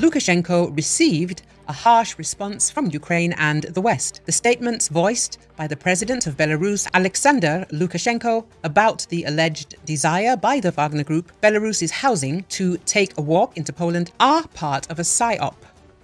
Lukashenko received a harsh response from Ukraine and the West. The statements voiced by the president of Belarus, Alexander Lukashenko, about the alleged desire by the Wagner Group, Belarus's housing, to take a walk into Poland are part of a psyop.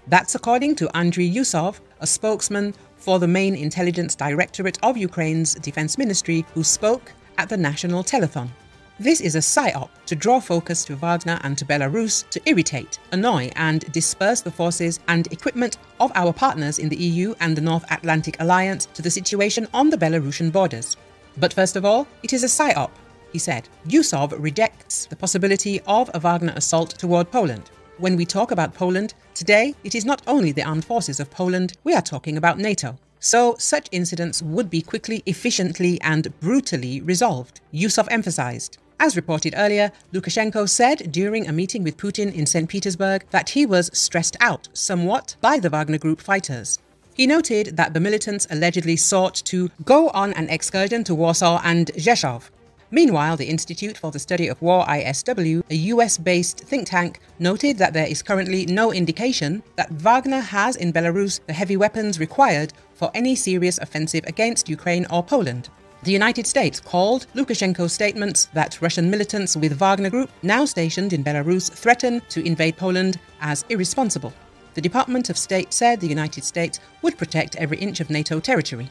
That's according to Andriy Yusov, a spokesman for the main intelligence directorate of Ukraine's defense ministry, who spoke at the national telethon. This is a psyop to draw focus to Wagner and to Belarus, to irritate, annoy and disperse the forces and equipment of our partners in the EU and the North Atlantic Alliance to the situation on the Belarusian borders. But first of all, it is a psyop, he said. Yusov rejects the possibility of a Wagner assault toward Poland. When we talk about Poland today, it is not only the armed forces of Poland, we are talking about NATO. So such incidents would be quickly, efficiently and brutally resolved, Yusov emphasized. As reported earlier, Lukashenko said during a meeting with Putin in St. Petersburg that he was stressed out somewhat by the Wagner Group fighters. He noted that the militants allegedly sought to go on an excursion to Warsaw and Rzeszów. Meanwhile, the Institute for the Study of War, ISW, a US-based think tank, noted that there is currently no indication that Wagner has in Belarus the heavy weapons required for any serious offensive against Ukraine or Poland. The United States called Lukashenko's statements that Russian militants with Wagner Group, now stationed in Belarus, threaten to invade Poland as irresponsible. The Department of State said the United States would protect every inch of NATO territory.